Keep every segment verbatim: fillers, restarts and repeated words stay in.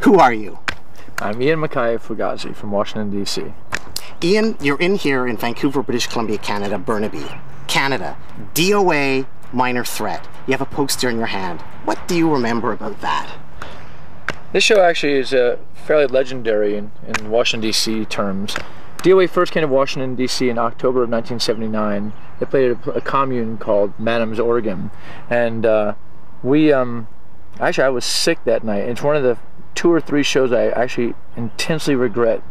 Who are you? I'm Ian MacKaye of Fugazi from Washington, D C Ian, you're in here in Vancouver, British Columbia, Canada, Burnaby, Canada. D O A, Minor Threat. You have a poster in your hand. What do you remember about that? This show actually is uh, fairly legendary in, in Washington, D C terms. D O A first came to Washington, D C in October of nineteen seventy-nine. They played at a, a commune called Madam's Organ. And uh, we, um, actually I was sick that night. It's one of the two or three shows I actually intensely regret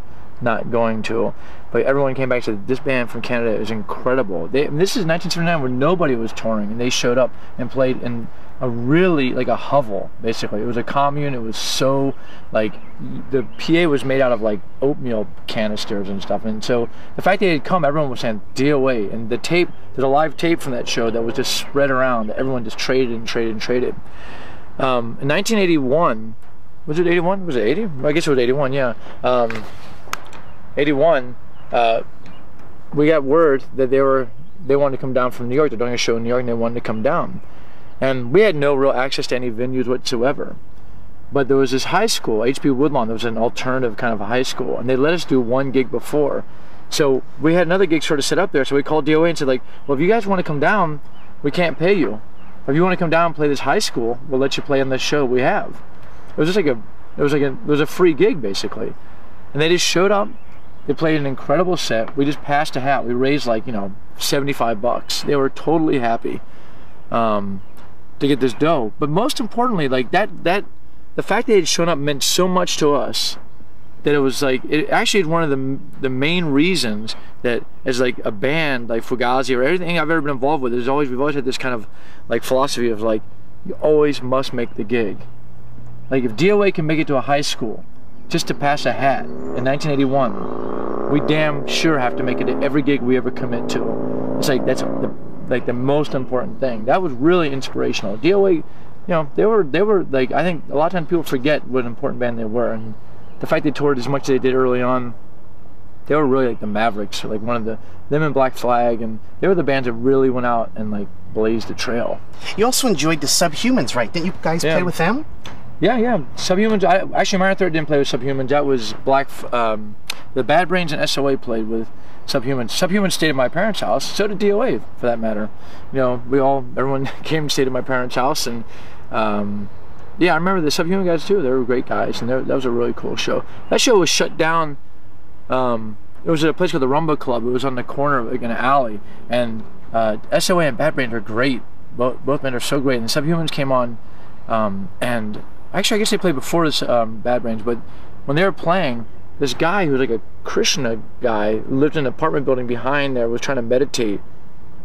not going to, but everyone came back and said, this band from Canada is incredible. They, I mean, this is nineteen seventy-nine where nobody was touring, and they showed up and played in a really, like a hovel, basically. It was a commune, it was so, like, the P A was made out of like oatmeal canisters and stuff, and so the fact they had come, everyone was saying D O A, and the tape, there's a live tape from that show that was just spread around, that everyone just traded and traded and traded. Um, in nineteen eighty-one, was it eighty-one? Was it eighty? I guess it was eighty-one, yeah. Um, eighty-one, uh, we got word that they were they wanted to come down from New York. They're doing a show in New York and they wanted to come down. And we had no real access to any venues whatsoever. But there was this high school, H P Woodlawn, there was an alternative kind of a high school, and they let us do one gig before. So we had another gig sort of set up there, so we called D O A and said, like, well, if you guys want to come down, we can't pay you. If you want to come down and play this high school, we'll let you play on this show we have. It was just like a, it was like a, it was a free gig basically, and they just showed up. They played an incredible set. We just passed a hat. We raised like you know seventy-five bucks. They were totally happy um, to get this dough. But most importantly, like that that the fact they had shown up meant so much to us that it was like it actually one of the the main reasons that as like a band like Fugazi or everything I've ever been involved with, there's always we've always had this kind of like philosophy of like you always must make the gig. Like if D O A can make it to a high school just to pass a hat in nineteen eighty-one, we damn sure have to make it to every gig we ever commit to. It's like that's the, like the most important thing. That was really inspirational. D O A, you know, they were they were like I think a lot of times people forget what an important band they were, and the fact they toured as much as they did early on, they were really like the Mavericks, like one of the them and Black Flag, and they were the bands that really went out and like blazed the trail. You also enjoyed the Subhumans, right? Didn't you guys yeah. play with them? Yeah, yeah. Subhumans. I, actually, Minor Threat didn't play with Subhumans. That was Black. Um, the Bad Brains and S O A played with Subhumans. Subhumans stayed at my parents' house. So did D O A, for that matter. You know, we all, everyone came and stayed at my parents' house, and um, yeah, I remember the Subhuman guys too. They were great guys, and that was a really cool show. That show was shut down. Um, it was at a place called the Rumba Club. It was on the corner of like, an alley, and uh, S O A and Bad Brains are great. Both both men are so great, and the Subhumans came on, um, and actually, I guess they played before this um, Bad Brains, but when they were playing, this guy who was like a Krishna guy lived in an apartment building behind there, was trying to meditate,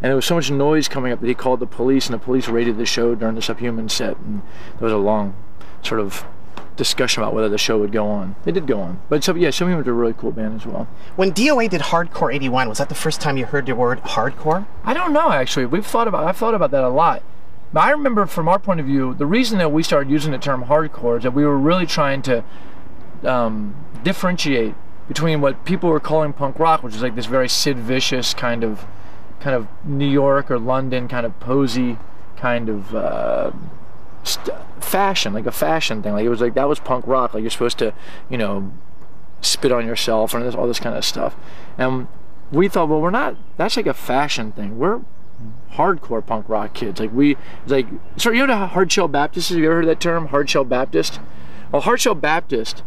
and there was so much noise coming up that he called the police, and the police raided the show during the Subhuman set, and there was a long sort of discussion about whether the show would go on. They did go on, but so, yeah, Subhuman was a really cool band as well. When D O A did Hardcore eighty-one, was that the first time you heard the word hardcore? I don't know, actually. We've thought about, I've thought about that a lot. I remember from our point of view, the reason that we started using the term hardcore is that we were really trying to um, differentiate between what people were calling punk rock, which is like this very Sid Vicious kind of, kind of New York or London kind of posy kind of uh, st fashion, like a fashion thing. Like it was like that was punk rock. Like you're supposed to, you know, spit on yourself and this, all this kind of stuff. And we thought, well, we're not. That's like a fashion thing. We're hardcore punk rock kids. Like we, like, so you know hardshell Baptist is? Have you ever heard that term, hardshell Baptist? Well, hardshell Baptist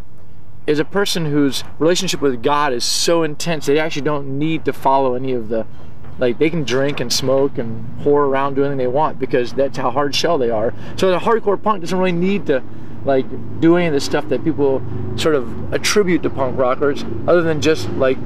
is a person whose relationship with God is so intense they actually don't need to follow any of the, like they can drink and smoke and whore around doing anything they want because that's how hardshell they are. So the hardcore punk doesn't really need to like do any of the stuff that people sort of attribute to punk rockers other than just like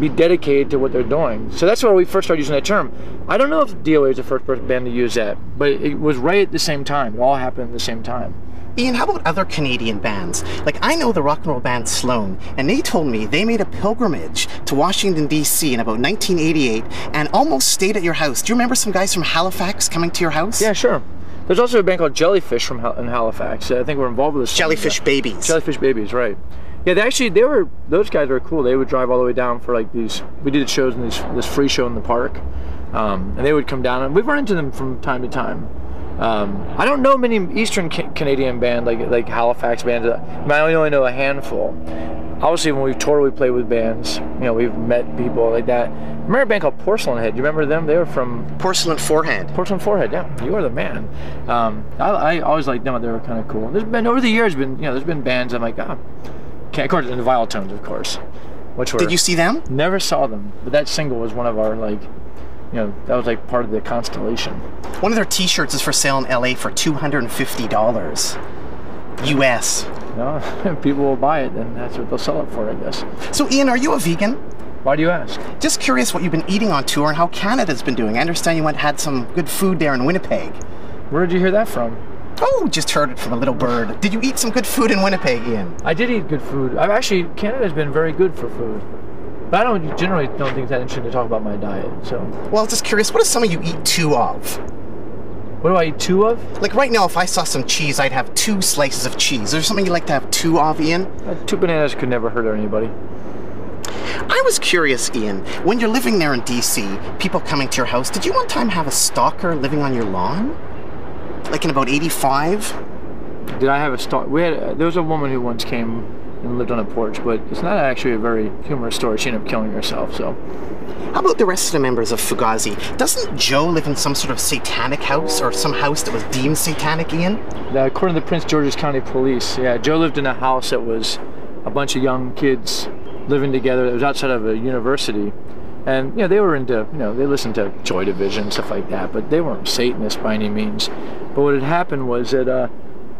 be dedicated to what they're doing. So that's why we first started using that term. I don't know if D O A was the first band to use that, but it was right at the same time. It all happened at the same time. Ian, how about other Canadian bands? Like I know the rock and roll band Sloan, and they told me they made a pilgrimage to Washington, D C in about nineteen eighty-eight and almost stayed at your house. Do you remember some guys from Halifax coming to your house? Yeah, sure. There's also a band called Jellyfish from in Halifax. I think we're involved with this. Jellyfish Babies. Jellyfish Babies, right. Yeah, they actually, they were, those guys were cool. They would drive all the way down for like these, we did shows in these, this free show in the park. Um, and they would come down, and we've run into them from time to time. Um, I don't know many Eastern ca Canadian bands, like like Halifax bands. I only, only know a handful. Obviously, when we've toured, we played with bands. You know, we've met people like that. I remember a band called Porcelain Forehead. Do you remember them? They were from... Porcelain Forehead. Porcelain Forehead, yeah. You are the man. Um, I, I always liked them. They were kind of cool. There's been, over the years, been you know, there's been bands I'm like, ah. Oh. Of course, in the Vile Tones, of course. Which were... Did you see them? Never saw them. But that single was one of our, like... You know, that was like part of the constellation. One of their t-shirts is for sale in L A for two hundred fifty dollars U S. No, people will buy it, and that's what they'll sell it for, I guess. So, Ian, are you a vegan? Why do you ask? Just curious what you've been eating on tour and how Canada's been doing. I understand you went had some good food there in Winnipeg. Where did you hear that from? Oh, just heard it from a little bird. Did you eat some good food in Winnipeg, Ian? I did eat good food. I've actually, Canada's been very good for food. But I don't generally don't think it's that interesting to talk about my diet, so. Well, just curious, what does some of you eat two of? What do I eat two of? Like right now, if I saw some cheese, I'd have two slices of cheese. Is there something you like to have two of, Ian? Uh, two bananas could never hurt anybody. I was curious, Ian, when you're living there in D C, people coming to your house, did you one time have a stalker living on your lawn? Like in about eighty-five? Did I have a stalker? We had, there was a woman who once came and lived on a porch, but it's not actually a very humorous story. She ended up killing herself, so. How about the rest of the members of Fugazi? Doesn't Joe live in some sort of satanic house, or some house that was deemed satanic, Ian? Now, according to the Prince George's County Police, yeah, Joe lived in a house that was a bunch of young kids living together. It was outside of a university. And, you know, they were into, you know, they listened to Joy Division, stuff like that, but they weren't Satanists by any means. But what had happened was that uh,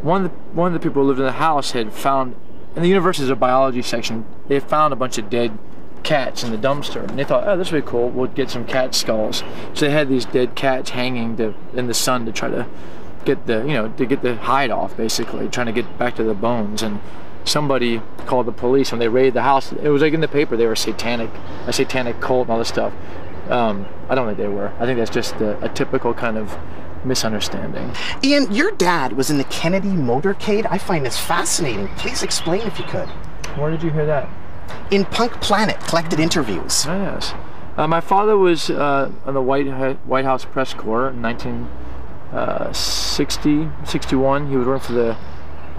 one, of the, one of the people who lived in the house had found, in the university's a biology section, they found a bunch of dead cats in the dumpster, and they thought, oh, this would be cool, we'll get some cat skulls. So they had these dead cats hanging to, in the sun to try to get the, you know, to get the hide off, basically, trying to get back to the bones. And somebody called the police when they raided the house. It was like in the paper, they were satanic, a satanic cult and all this stuff. Um, I don't think they were. I think that's just a, a typical kind of misunderstanding. Ian, your dad was in the Kennedy motorcade. I find this fascinating. Please explain if you could. Where did you hear that? In Punk Planet, collected interviews. Oh, yes. Uh, my father was uh, on the White, White House press corps in nineteen sixty, sixty-one. He was working for the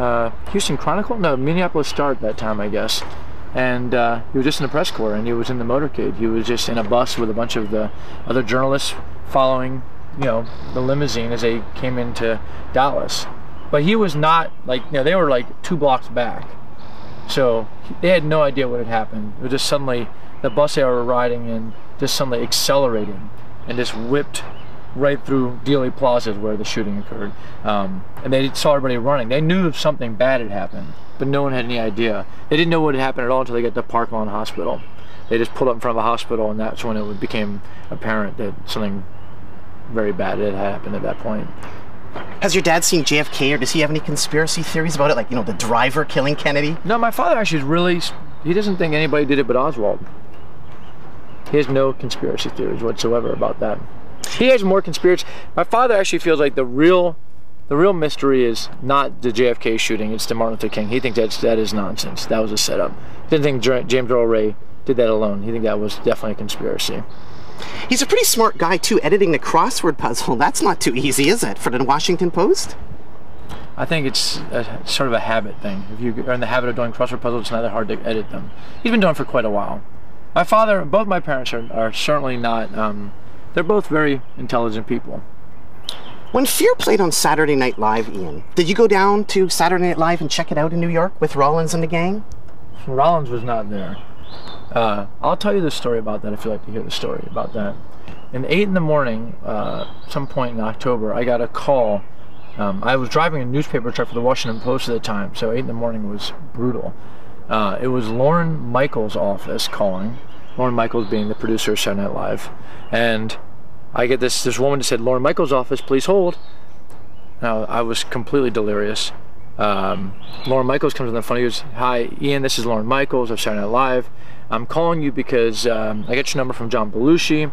uh, Houston Chronicle? No, Minneapolis Star at that time, I guess. And uh, he was just in the press corps, and he was in the motorcade. He was just in a bus with a bunch of the other journalists following, you know, the limousine as they came into Dallas. But he was not, like, you know, they were like two blocks back. So they had no idea what had happened. It was just suddenly, the bus they were riding in just suddenly accelerated and just whipped right through Dealey Plaza where the shooting occurred. Um, and they saw everybody running. They knew something bad had happened, but no one had any idea. They didn't know what had happened at all until they got to Parkland Hospital. They just pulled up in front of a hospital, and that's when it became apparent that something very bad it had happened at that point. Has your dad seen J F K, or does he have any conspiracy theories about it, like, you know, the driver killing Kennedy? No, my father actually is really, he doesn't think anybody did it but Oswald. He has no conspiracy theories whatsoever about that. He has more conspiracy. My father actually feels like the real the real mystery is not the J F K shooting, it's the Martin Luther King. He thinks that's, that is nonsense. That was a setup. He didn't think James Earl Ray did that alone. He thinks that was definitely a conspiracy. He's a pretty smart guy, too, editing the crossword puzzle. That's not too easy, is it, for the Washington Post? I think it's a, sort of a habit thing. If you are in the habit of doing crossword puzzles, it's not that hard to edit them. He's been doing it for quite a while. My father, both my parents are, are certainly not, um, they're both very intelligent people. When Fear played on Saturday Night Live, Ian, did you go down to Saturday Night Live and check it out in New York with Rollins and the gang? Rollins was not there. Uh, I'll tell you the story about that if you'd like to hear the story about that. At eight in the morning, uh, some point in October, I got a call. Um, I was driving a newspaper truck for the Washington Post at the time, so eight in the morning was brutal. Uh, it was Lauren Michaels' office calling, Lauren Michaels being the producer of Saturday Night Live. And I get this, this woman that said, "Lauren Michaels' office, please hold." Now, I was completely delirious. Um, Lauren Michaels comes on the phone, he goes, "Hi, Ian, this is Lauren Michaels of Saturday Night Live. I'm calling you because um, I got your number from John Belushi.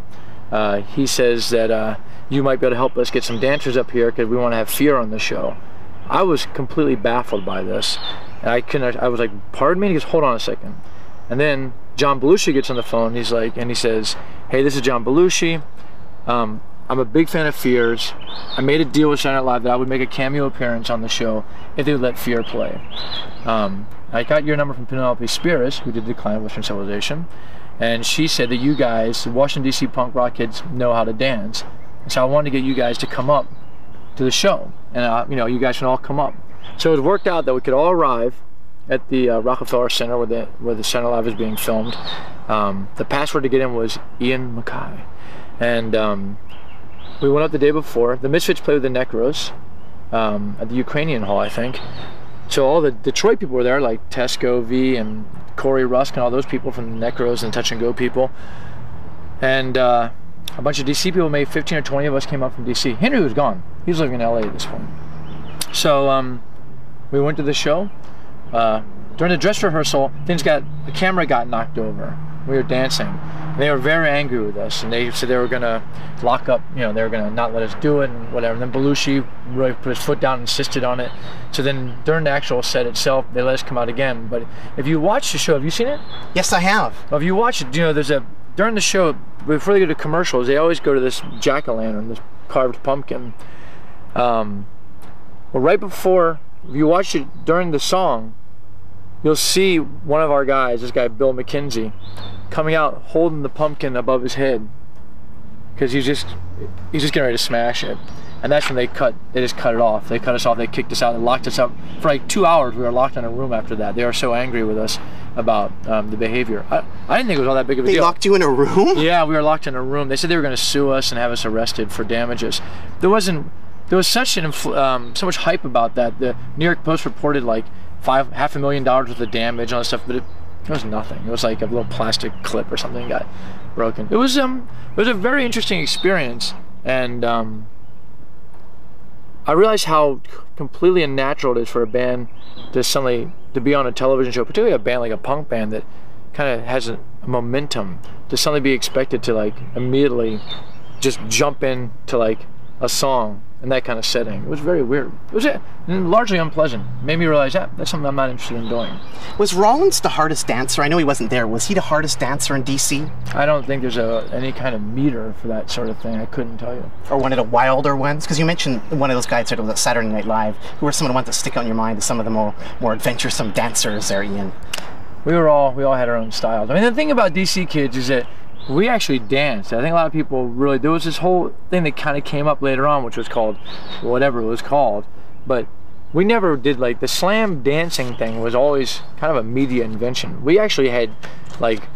Uh, he says that uh, you might be able to help us get some dancers up here because we want to have Fear on the show." I was completely baffled by this. And I couldn't, I was like, "Pardon me?" And he goes, "Hold on a second." And then John Belushi gets on the phone, he's like, and he says, "Hey, this is John Belushi. Um, I'm a big fan of Fear's. I made a deal with Shine Out Live that I would make a cameo appearance on the show if they would let Fear play. Um, I got your number from Penelope Spheris, who did Decline of Western Civilization, and she said that you guys, the Washington D C punk rock kids, know how to dance. And so I wanted to get you guys to come up to the show, and uh, you know, you guys can all come up. So it worked out that we could all arrive at the uh, Rockefeller Center where the, where the Center Live is being filmed. Um, the password to get in was Ian MacKaye. And um, we went up the day before. The Misfits played with the Necros um, at the Ukrainian Hall, I think. So all the Detroit people were there, like Tesco V and Corey Rusk and all those people from the Necros and Touch and Go people. And uh, a bunch of D C people, maybe fifteen or twenty of us came up from D C. Henry was gone. He was living in L A at this point. So um, we went to the show. Uh, during the dress rehearsal, things got, the camera got knocked over. We were dancing. And they were very angry with us, and they said they were gonna lock up, you know, they were gonna not let us do it and whatever. And then Belushi really put his foot down and insisted on it. So then during the actual set itself, they let us come out again. But if you watch the show, have you seen it? Yes, I have. Well, if you watch it, you know, there's a, during the show, before they go to commercials, they always go to this jack-o'-lantern, this carved pumpkin. Um, well, right before, if you watch it during the song, you'll see one of our guys, this guy Bill McKenzie, coming out holding the pumpkin above his head, because he's just he's just getting ready to smash it. And that's when they cut, they just cut it off. They cut us off, they kicked us out, they locked us up. For like two hours, we were locked in a room after that. They were so angry with us about um, the behavior. I, I didn't think it was all that big of a they deal. They locked you in a room? Yeah, we were locked in a room. They said they were gonna sue us and have us arrested for damages. There wasn't, there was such an, um, so much hype about that. The New York Post reported like five, half a million dollars worth of damage and all that stuff, but it, it was nothing. It was like a little plastic clip or something got broken. It was um, it was a very interesting experience, and um, I realized how completely unnatural it is for a band to suddenly to be on a television show, particularly a band like a punk band that kind of has a momentum, to suddenly be expected to like immediately just jump in to like a song in that kind of setting. It was very weird. It was uh, largely unpleasant. Made me realize that that's something I'm not interested in doing. Was Rollins the hardest dancer? I know he wasn't there. Was he the hardest dancer in D C? I don't think there's a, any kind of meter for that sort of thing. I couldn't tell you. Or one of the wilder ones? Because you mentioned one of those guys that was at Saturday Night Live. Who are some of the ones that stick out in your mind as some of the more, more adventuresome dancers there, Ian? We were all, we all had our own styles. I mean, the thing about D C kids is that we actually danced. I think a lot of people really, there was this whole thing that kind of came up later on, which was called whatever it was called, but we never did like the slam dancing thing. Was always kind of a media invention. We actually had like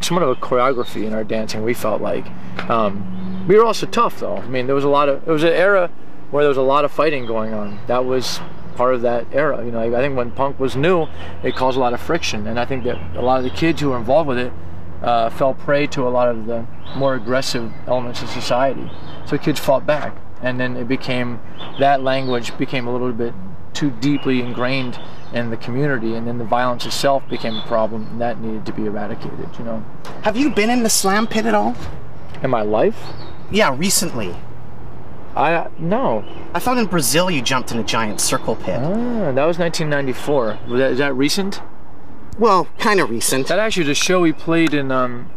somewhat of a choreography in our dancing, we felt like. Um, we were also tough though. I mean, there was a lot of, it was an era where there was a lot of fighting going on. That was part of that era. You know, I think when punk was new, it caused a lot of friction, and I think that a lot of the kids who were involved with it Uh, fell prey to a lot of the more aggressive elements of society. So kids fought back, and then it became, that language became a little bit too deeply ingrained in the community, and then the violence itself became a problem, and that needed to be eradicated, you know. Have you been in the slam pit at all? In my life? Yeah, recently. I, no. I thought in Brazil you jumped in a giant circle pit. Ah, that was nineteen ninety-four. Was that, is that recent? Well, kind of recent. That actually was a show we played in um,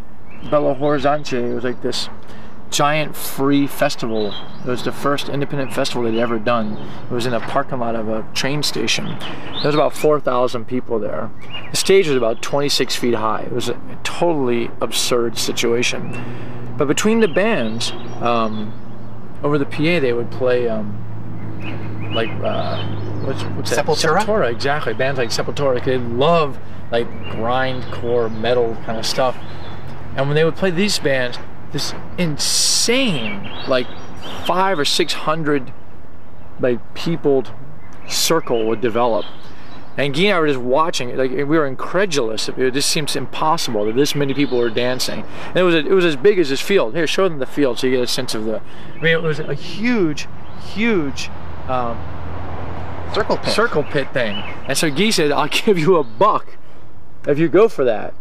Belo Horizonte. It was like this giant free festival. It was the first independent festival they'd ever done. It was in a parking lot of a train station. There was about four thousand people there. The stage was about twenty-six feet high. It was a totally absurd situation. But between the bands, um, over the P A they would play um, like, uh, what's, what's that? Sepultura? Sepultura, exactly. Bands like Sepultura, they love like grindcore metal kind of stuff, and when they would play these bands, this insane like five or six hundred like peopled circle would develop, and Guy and I were just watching. Like we were incredulous. It just seems impossible that this many people were dancing. And it was a, it was as big as this field. Here, show them the field so you get a sense of the. I mean, it was a huge, huge. Um, circle pit. Circle pit thing. And so Guy said, "I'll give you a buck if you go for that."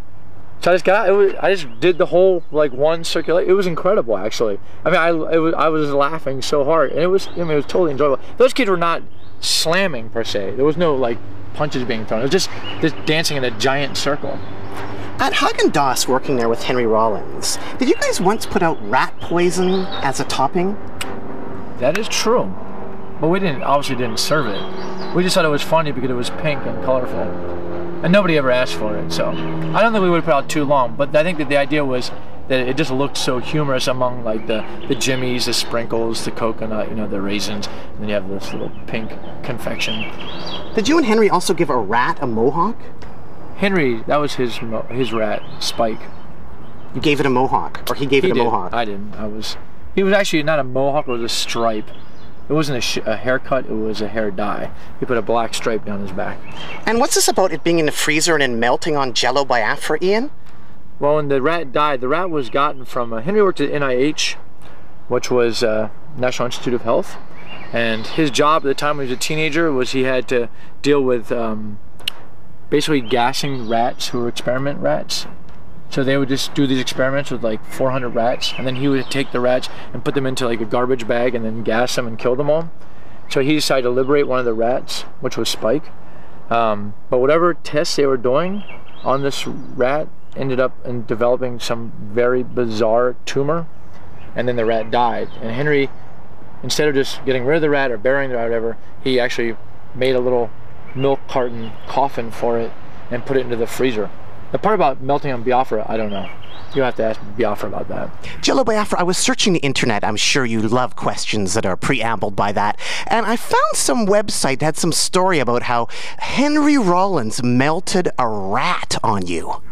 So I just got, it was, I just did the whole like one circulate. It was incredible, actually. I mean, I it was, I was laughing so hard, and it was, I mean, it was totally enjoyable. Those kids were not slamming per se. There was no like punches being thrown. It was just just dancing in a giant circle. At Haagen-Dazs, working there with Henry Rollins, did you guys once put out rat poison as a topping? That is true. But we didn't, obviously didn't serve it. We just thought it was funny because it was pink and colorful. And nobody ever asked for it, so. I don't think we would have put out too long, but I think that the idea was that it just looked so humorous among like the, the jimmies, the sprinkles, the coconut, you know, the raisins, and then you have this little pink confection. Did you and Henry also give a rat a mohawk? Henry, that was his mo his rat, Spike. You gave it a mohawk, or he gave he it a did. mohawk? I didn't, I was, he was actually not a mohawk, it was a stripe. It wasn't a, sh a haircut, it was a hair dye. He put a black stripe down his back. And what's this about it being in the freezer and then melting on Jello Biafra, Ian? Well, when the rat died, the rat was gotten from, uh, Henry worked at N I H, which was uh, National Institute of Health, and his job at the time when he was a teenager was he had to deal with um, basically gassing rats who were experiment rats. So they would just do these experiments with like four hundred rats, and then he would take the rats and put them into like a garbage bag and then gas them and kill them all. So he decided to liberate one of the rats, which was Spike. Um, but whatever tests they were doing on this rat ended up in developing some very bizarre tumor, and then the rat died. And Henry, instead of just getting rid of the rat or burying the rat or whatever, he actually made a little milk carton coffin for it and put it into the freezer. The part about melting on Biafra, I don't know. You'll have to ask Biafra about that. Jello Biafra, I was searching the internet. I'm sure you love questions that are preambled by that. And I found some website that had some story about how Henry Rollins melted a rat on you.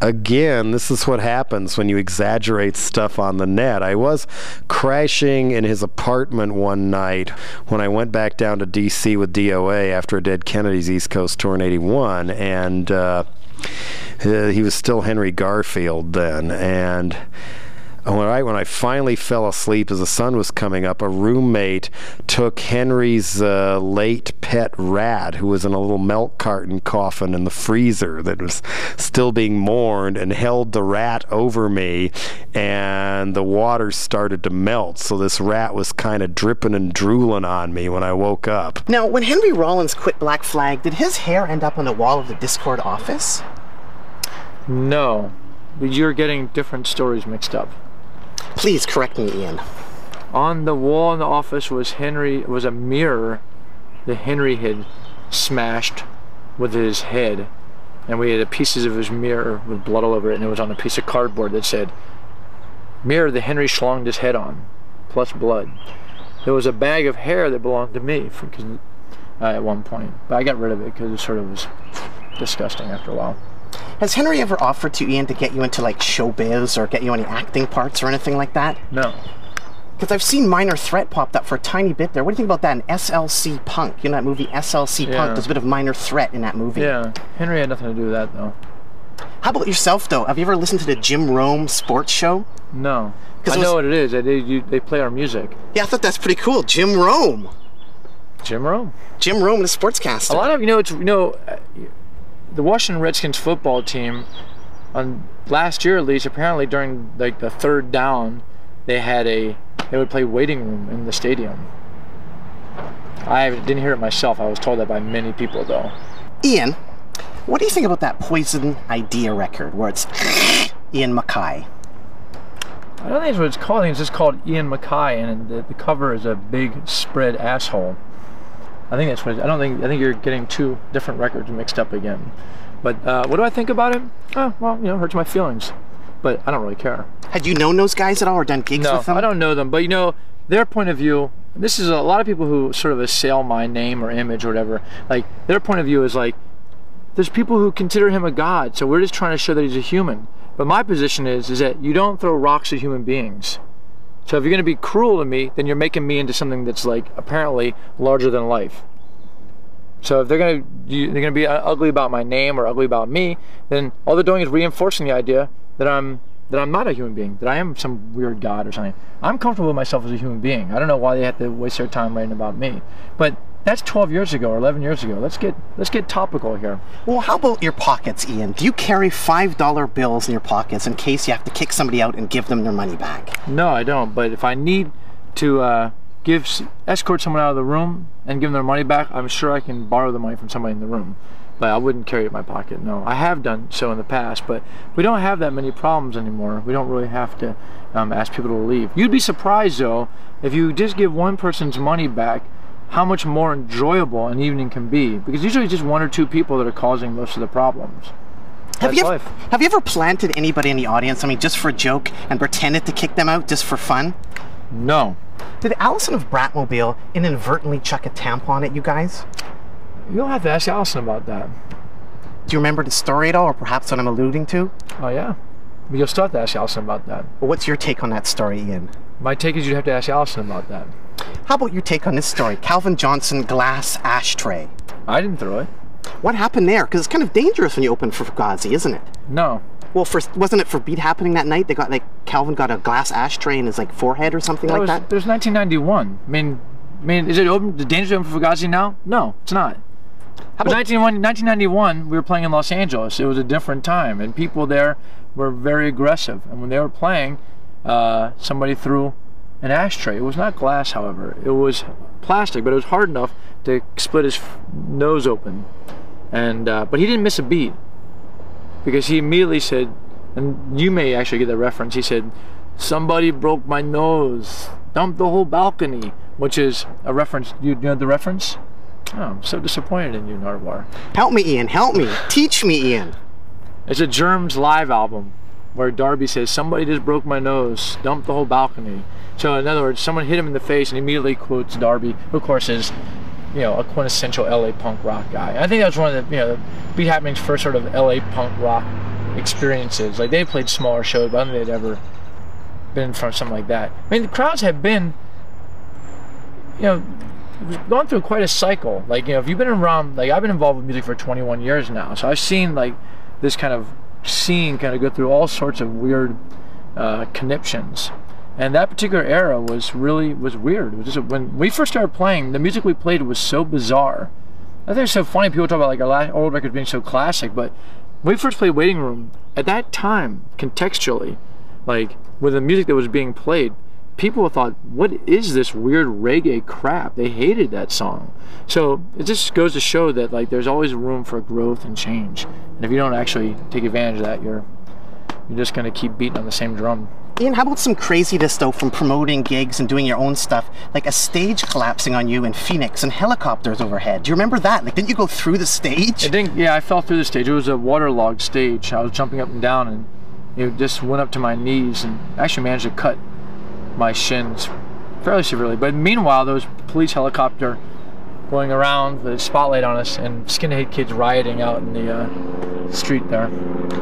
Again, this is what happens when you exaggerate stuff on the net. I was crashing in his apartment one night when I went back down to D C with D O A after a Dead Kennedys East Coast tour in eighty-one, and uh, he was still Henry Garfield then, and right when I finally fell asleep as the sun was coming up, a roommate took Henry's uh, late pet rat, who was in a little milk carton coffin in the freezer that was still being mourned, and held the rat over me, and the water started to melt, so this rat was kind of dripping and drooling on me when I woke up. Now, when Henry Rollins quit Black Flag, did his hair end up on the wall of the Discord office? No. You're getting different stories mixed up. Please correct me, Ian. On the wall in the office was Henry, was a mirror that Henry had smashed with his head, and we had the pieces of his mirror with blood all over it, and it was on a piece of cardboard that said, "Mirror that Henry schlonged his head on, plus blood." There was a bag of hair that belonged to me for, cause, uh, at one point, but I got rid of it because it sort of was disgusting after a while. Has Henry ever offered to Ian to get you into like showbiz or get you any acting parts or anything like that? No. Because I've seen Minor Threat popped up for a tiny bit there. What do you think about that in S L C Punk? You know that movie S L C yeah. Punk? There's a bit of Minor Threat in that movie. Yeah, Henry had nothing to do with that though. How about yourself though? Have you ever listened to the Jim Rome sports show? No. I know what it is. They, they, they play our music. Yeah, I thought that's pretty cool. Jim Rome. Jim Rome. Jim Rome, the sportscaster. A lot of, you know, it's, you know, uh, the Washington Redskins football team, on last year at least, apparently during like the third down, they had a they would play Waiting Room in the stadium. I didn't hear it myself. I was told that by many people though. Ian, what do you think about that Poison Idea record where it's Ian MacKaye? I don't think it's what it's called. I think it's just called Ian MacKaye, and the, the cover is a big spread asshole. I think that's what, I don't think, I think you're getting two different records mixed up again. But uh, what do I think about it? Oh, well, you know, it hurts my feelings. But I don't really care. Had you known those guys at all or done gigs no, with them? No, I don't know them. But you know, their point of view, this is a lot of people who sort of assail my name or image or whatever. Like, their point of view is like, there's people who consider him a god, so we're just trying to show that he's a human. But my position is, is that you don't throw rocks at human beings. So if you're going to be cruel to me, then you're making me into something that's like apparently larger than life. So if they're going to they're going to be ugly about my name or ugly about me, then all they're doing is reinforcing the idea that I'm that I'm not a human being, that I am some weird god or something. I'm comfortable with myself as a human being. I don't know why they have to waste their time writing about me. But that's twelve years ago or eleven years ago. Let's get let's get topical here. Well, how about your pockets, Ian? Do you carry five dollar bills in your pockets in case you have to kick somebody out and give them their money back? No, I don't. But if I need to uh, give escort someone out of the room and give them their money back, I'm sure I can borrow the money from somebody in the room. But I wouldn't carry it in my pocket, no. I have done so in the past, but we don't have that many problems anymore. We don't really have to um, ask people to leave. You'd be surprised, though, if you just give one person's money back, how much more enjoyable an evening can be. Because usually it's just one or two people that are causing most of the problems. Have you, ever, have you ever planted anybody in the audience, I mean, just for a joke, and pretended to kick them out just for fun? No. Did Allison of Bratmobile inadvertently chuck a tampon at you guys? You'll have to ask Allison about that. Do you remember the story at all, or perhaps what I'm alluding to? Oh, yeah. But you'll still have to ask Allison about that. Well, what's your take on that story, Ian? My take is you'd have to ask Allison about that. How about your take on this story? Calvin Johnson glass ashtray. I didn't throw it. What happened there? Because it's kind of dangerous when you open for Fugazi, isn't it? No. Well, for, wasn't it for Beat Happening that night? They got, like, Calvin got a glass ashtray in his, like, forehead or something that like was, that? It was nineteen ninety-one. I mean, I mean, is it open, the danger open for Fugazi now? No, it's not. How about nineteen ninety-one, we were playing in Los Angeles. It was a different time, and people there were very aggressive. And when they were playing, uh, somebody threw an ashtray. It was not glass, however. It was plastic, but it was hard enough to split his nose open. And uh, but he didn't miss a beat, because he immediately said, and you may actually get that reference, he said, "Somebody broke my nose. Dumped the whole balcony," which is a reference. You know the reference? Oh, I'm so disappointed in you, Nardwar. Help me, Ian. Help me. Teach me, Ian. It's a Germs live album where Darby says, "Somebody just broke my nose, dumped the whole balcony." So in other words, someone hit him in the face, and he immediately quotes Darby, who of course is, you know, a quintessential L A punk rock guy. I think that was one of the, you know, the Beat Happening's first sort of L A punk rock experiences. Like, they played smaller shows, but I don't think they'd ever been in front of something like that. I mean, the crowds have been, you know, we've gone through quite a cycle. Like, you know, if you've been around, like, I've been involved with music for twenty-one years now, so I've seen, like, this kind of scene kind of go through all sorts of weird uh, conniptions. And that particular era was really, was weird. It was just, when we first started playing, the music we played was so bizarre. I think it's so funny, people talk about, like, our old records being so classic, but when we first played Waiting Room, at that time, contextually, like, with the music that was being played, people thought, what is this weird reggae crap? They hated that song. So it just goes to show that, like, there's always room for growth and change. And if you don't actually take advantage of that, you're you're just gonna keep beating on the same drum. Ian, how about some craziness, though, from promoting gigs and doing your own stuff, like a stage collapsing on you in Phoenix and helicopters overhead? Do you remember that? Like, didn't you go through the stage? I didn't, yeah, I fell through the stage. It was a waterlogged stage. I was jumping up and down, and it just went up to my knees, and actually managed to cut my shins fairly severely. But meanwhile, there was a police helicopter going around with a spotlight on us, and skinhead kids rioting out in the uh, street there.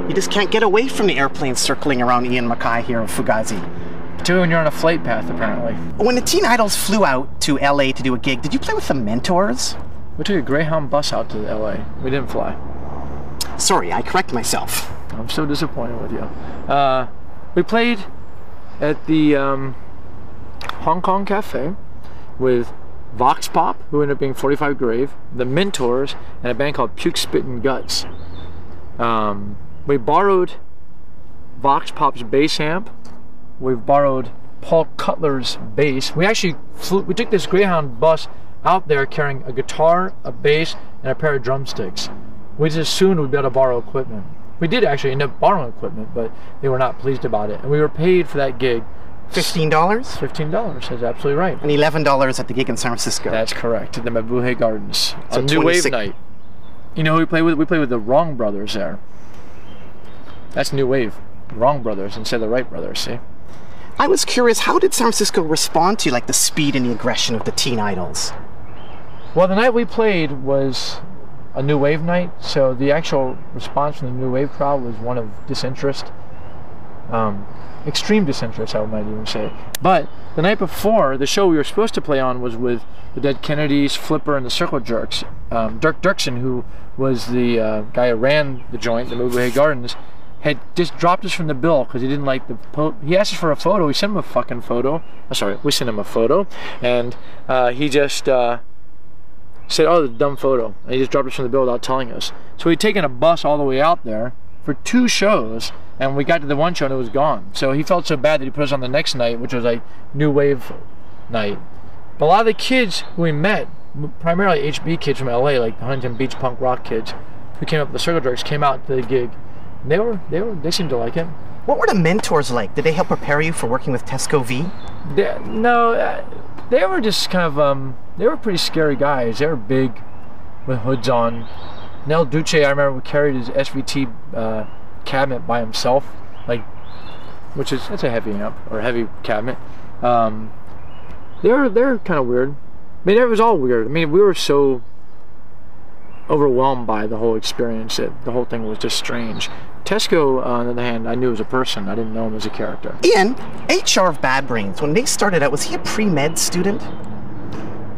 You just can't get away from the airplanes circling around Ian MacKaye here in Fugazi. Particularly when you're on a flight path, apparently. When the Teen Idols flew out to L A to do a gig, did you play with the Mentors? We took a Greyhound bus out to L A. We didn't fly. Sorry, I correct myself. I'm so disappointed with you. Uh, we played at the um, Hong Kong Cafe with Vox Pop, who ended up being forty-five Grave, the Mentors, and a band called Puke Spit and Guts. Um, we borrowed Vox Pop's bass amp. We've borrowed Paul Cutler's bass. We actually flew, we took this Greyhound bus out there carrying a guitar, a bass, and a pair of drumsticks. We just assumed we'd be able to borrow equipment. We did actually end up borrowing equipment, but they were not pleased about it. And we were paid for that gig Fifteen dollars? Fifteen dollars, that's absolutely right. And eleven dollars at the gig in San Francisco. That's correct, at the Mabuhay Gardens. It's a New Wave night. You know who we played with? We played with the Wrong Brothers there. That's New Wave. Wrong Brothers instead of the Right Brothers, see? I was curious, how did San Francisco respond to, like, the speed and the aggression of the Teen Idols? Well, the night we played was a New Wave night, so the actual response from the New Wave crowd was one of disinterest. Um, extreme disinterest, I might even say. But the night before, the show we were supposed to play on was with the Dead Kennedys, Flipper, and the Circle Jerks. Um, Dirk Dirksen, who was the uh, guy who ran the joint, the Mabuhay Gardens, had just dropped us from the bill because he didn't like the po he asked us for a photo. We sent him a fucking photo. Oh, sorry, we sent him a photo, and uh, he just uh, said, "Oh, the dumb photo," and he just dropped us from the bill without telling us. So he'd taken a bus all the way out there for two shows, and we got to the one show and it was gone. So he felt so bad that he put us on the next night, which was like New Wave night. But a lot of the kids who we met, primarily H B kids from L A, like the Huntington Beach punk rock kids, who came up, the Circle Jerks, came out to the gig. And they were, they were, they seemed to like it. What were the Mentors like? Did they help prepare you for working with Tesco V? They, no, uh, they were just kind of, um, they were pretty scary guys. They were big, with hoods on. Nel Duce, I remember, carried his S V T uh, cabinet by himself, like, which is, that's a heavy amp, or heavy cabinet. Um, they're, they're kind of weird. I mean, it was all weird. I mean, we were so overwhelmed by the whole experience that the whole thing was just strange. Tesco, uh, on the other hand, I knew as a person. I didn't know him as a character. Ian, H R of Bad Brains, when they started out, was he a pre-med student?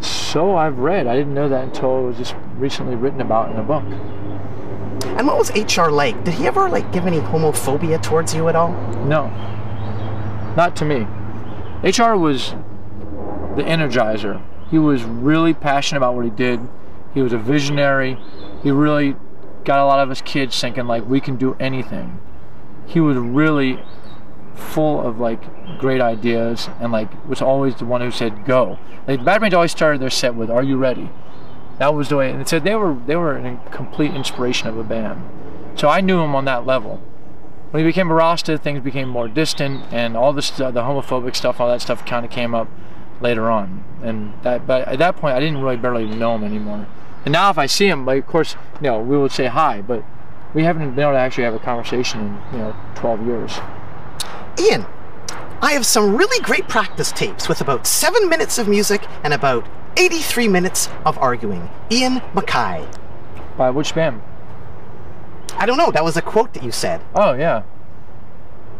So I've read. I didn't know that until it was just recently written about in a book. And what was H R like? Did he ever, like, give any homophobia towards you at all? No. Not to me. H R was the energizer. He was really passionate about what he did. He was a visionary. He really got a lot of us kids thinking, like, we can do anything. He was really full of, like, great ideas, and, like, was always the one who said go. Like, Bad Brains always started their set with, "Are you ready?" That was the way, and so they were they were a complete inspiration of a band. So I knew him on that level. When he became a Rasta, things became more distant, and all this the homophobic stuff, all that stuff, kind of came up later on. And that, but at that point, I didn't really barely even know him anymore. And now, if I see him, like, of course, you know, we would say hi, but we haven't been able to actually have a conversation in, you know, twelve years. Ian, I have some really great practice tapes with about seven minutes of music and about eighty-three minutes of arguing. Ian MacKaye. By which band? I don't know. That was a quote that you said. Oh, yeah.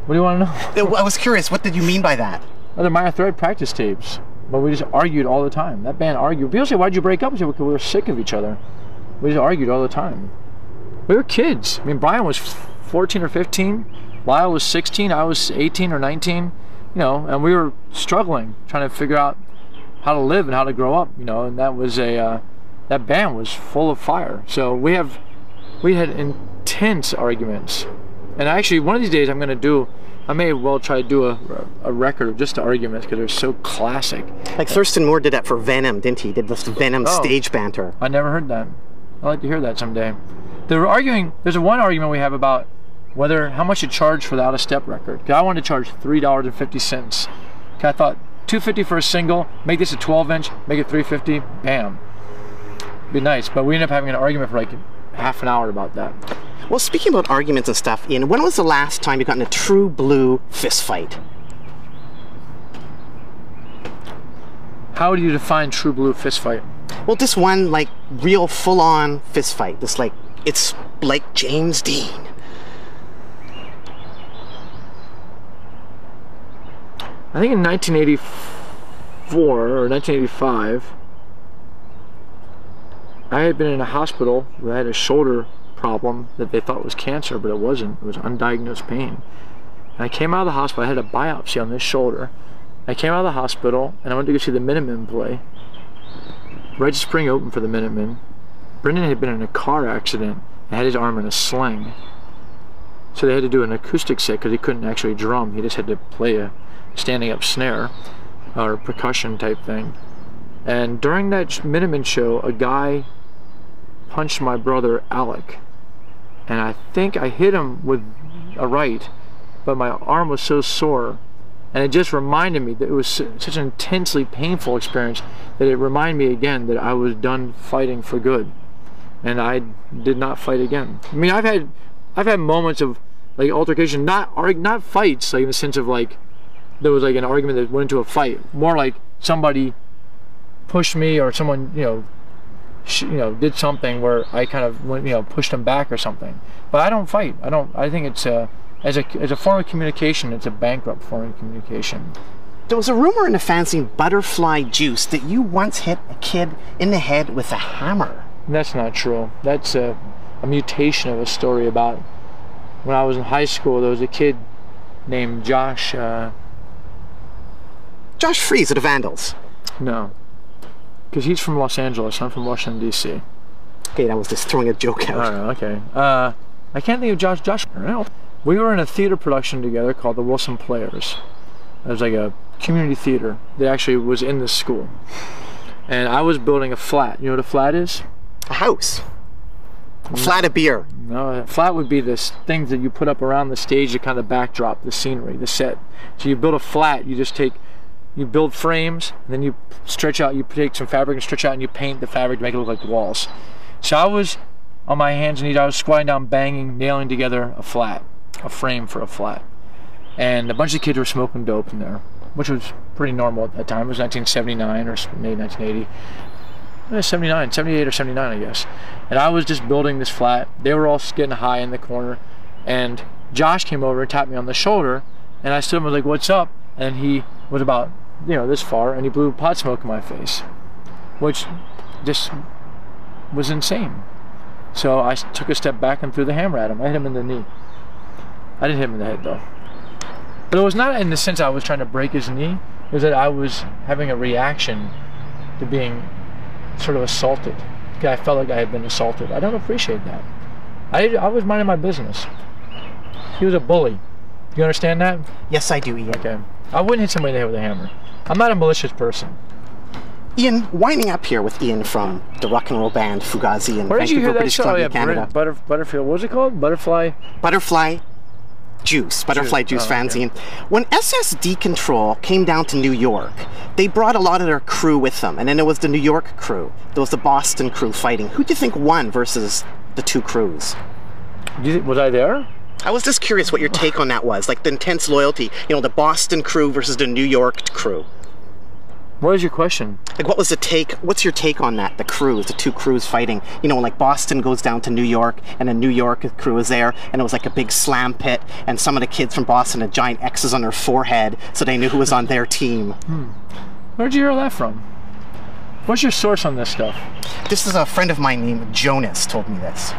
What do you want to know? I was curious. What did you mean by that? Well, they're Minor Threat practice tapes, but we just argued all the time. That band argued. People say, "Why'd you break up?" We said, "Because we were sick of each other." We just argued all the time. We were kids. I mean, Brian was fourteen or fifteen. Lyle was sixteen, I was eighteen or nineteen, you know, and we were struggling, trying to figure out how to live and how to grow up, you know, and that was a, uh, that band was full of fire. So we have, we had intense arguments. And actually, one of these days I'm going to do, I may well try to do a, a record of just the arguments, because they're so classic. Like Thurston Moore did that for Venom, didn't he? He did this Venom oh, stage banter. I never heard that. I'd like to hear that someday. They were arguing, there's one argument we have about whether how much you charge for the Out of Step record. Cause I wanted to charge three dollars and fifty cents. I thought two fifty for a single. Make this a twelve inch. Make it three fifty. Bam. Be nice. But we ended up having an argument for like half an hour about that. Well, speaking about arguments and stuff, Ian, when was the last time you got in a true blue fist fight? How do you define true blue fist fight? Well, just one like real full on fist fight. Just like it's like James Dean. I think in nineteen eighty-four or nineteen eighty-five, I had been in a hospital where I had a shoulder problem that they thought was cancer, but it wasn't. It was undiagnosed pain. And I came out of the hospital, I had a biopsy on this shoulder. I came out of the hospital and I went to go see the Minutemen play. Red Spring opened for the Minutemen. Brendan had been in a car accident and had his arm in a sling. So they had to do an acoustic set because he couldn't actually drum. He just had to play a standing up snare or percussion type thing. And during that Minutemen show, a guy punched my brother Alec, and I think I hit him with a right, but my arm was so sore, and it just reminded me that it was such an intensely painful experience that it reminded me again that I was done fighting for good, and I did not fight again. I mean, I've had I've had moments of like altercation, not arg not fights, like in the sense of like there was like an argument that went into a fight, more like somebody pushed me or someone, you know, sh you know, did something where I kind of went, you know, pushed them back or something. But I don't fight. I don't. I think it's a as a as a form of communication. It's a bankrupt form of communication. There was a rumor in the fanzine Butterfly Juice that you once hit a kid in the head with a hammer. That's not true. That's a, a mutation of a story about when I was in high school. There was a kid named Josh. Uh, Josh Freese of the Vandals. No, because he's from Los Angeles. I'm from Washington, D C Okay, I was just throwing a joke out. All right, okay. Uh, I can't think of Josh. Josh. We were in a theater production together called the Wilson Players. It was like a community theater that actually was in this school. And I was building a flat. You know what a flat is? A house. Flat a beer. No, flat would be the things that you put up around the stage to kind of backdrop the scenery, the set. So you build a flat, you just take, you build frames, and then you stretch out, you take some fabric and stretch out and you paint the fabric to make it look like the walls. So I was on my hands and knees, I was squatting down, banging, nailing together a flat, a frame for a flat. And a bunch of kids were smoking dope in there, which was pretty normal at that time. It was nineteen seventy-nine or maybe nineteen eighty. seventy-nine, seventy-eight or seventy-nine, I guess. And I was just building this flat. They were all getting high in the corner. And Josh came over and tapped me on the shoulder. And I stood and was like, what's up? And he was about, you know, this far. And he blew pot smoke in my face, which just was insane. So I took a step back and threw the hammer at him. I hit him in the knee. I didn't hit him in the head, though. But it was not in the sense I was trying to break his knee. It was that I was having a reaction to being sort of assaulted. I felt like I had been assaulted. I don't appreciate that. I, I was minding my business. He was a bully. You understand that? Yes, I do, Ian. Okay. I wouldn't hit somebody in the head with a hammer. I'm not a malicious person. Ian, winding up here with Ian from the rock and roll band Fugazi in Vancouver, British Columbia, Canada. Butter, Butterfield, what was it called? Butterfly? Butterfly Juice, Butterfly Juice, Juice oh, fanzine. Okay. When S S D Control came down to New York, they brought a lot of their crew with them, and then there was the New York crew. There was the Boston crew fighting. Who do you think won versus the two crews? You, was I there? I was just curious what your take on that was, like the intense loyalty, you know, the Boston crew versus the New York crew. What is your question? Like, what was the take, what's your take on that, the crews, the two crews fighting? You know, when like Boston goes down to New York, and the New York crew is there, and it was like a big slam pit, and some of the kids from Boston had giant X's on their forehead, so they knew who was on their team. Hmm. Where'd you hear that from? What's your source on this stuff? This is a friend of mine named Jonas told me this.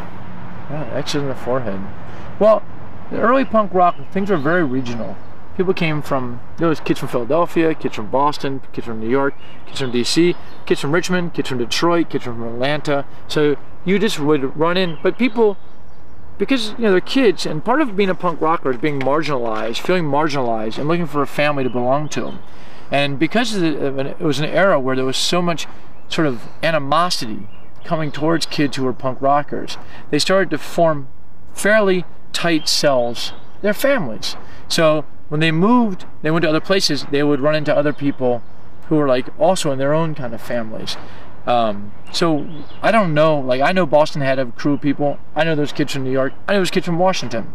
Yeah, X's on the forehead. Well, the early punk rock, things were very regional. People came from, there was kids from Philadelphia, kids from Boston, kids from New York, kids from D C, kids from Richmond, kids from Detroit, kids from Atlanta. So you just would run in, but people, because you know they're kids, and part of being a punk rocker is being marginalized, feeling marginalized, and looking for a family to belong to. And because of the, it was an era where there was so much sort of animosity coming towards kids who were punk rockers, they started to form fairly tight cells, their families. So when they moved, they went to other places, they would run into other people who were like also in their own kind of families. Um, so I don't know, like I know Boston had a crew of people, I know those kids from New York, I know those kids from Washington.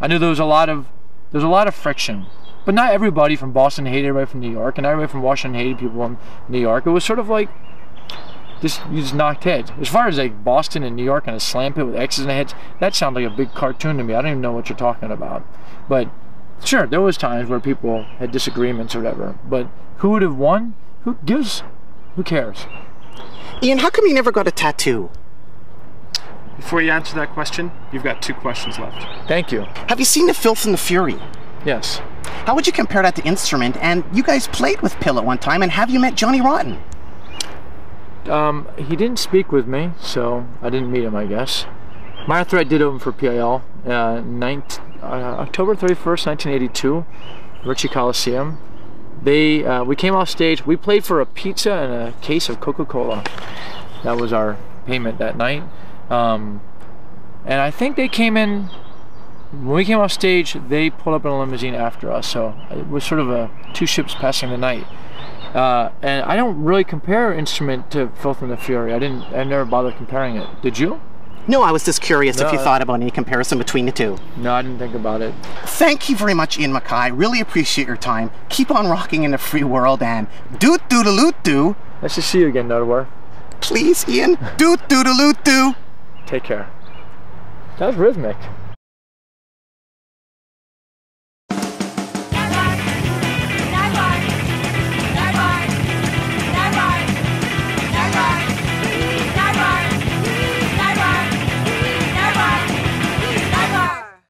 I knew there was a lot of, there was a lot of friction. But not everybody from Boston hated everybody from New York, and not everybody from Washington hated people from New York. It was sort of like, just, you just knocked heads. As far as like Boston and New York and a slam pit with X's in the heads, that sounds like a big cartoon to me. I don't even know what you're talking about. But sure, there was times where people had disagreements or whatever, but who would have won? Who gives? Who cares? Ian, how come you never got a tattoo? Before you answer that question, you've got two questions left. Thank you. Have you seen the Filth and the Fury? Yes. How would you compare that to Instrument? And you guys played with Pill at one time, and have you met Johnny Rotten? Um, he didn't speak with me, so I didn't meet him, I guess. Minor Threat did open for P I L, uh, October thirty-first, nineteen eighty-two, Ritchie Coliseum. They, uh, we came off stage, we played for a pizza and a case of Coca-Cola. That was our payment that night. Um, and I think they came in, when we came off stage, they pulled up in a limousine after us, so it was sort of a two ships passing the night. Uh, and I don't really compare Instrument to Filth and the Fury. I didn't, I never bothered comparing it. Did you? No, I was just curious no, if you thought about any comparison between the two. No, I didn't think about it. Thank you very much, Ian MacKaye. Really appreciate your time. Keep on rocking in the free world and doot doo doo doo. Nice to see you again, Notawar. Please, Ian. Doot doo doo doo. Take care. That was rhythmic.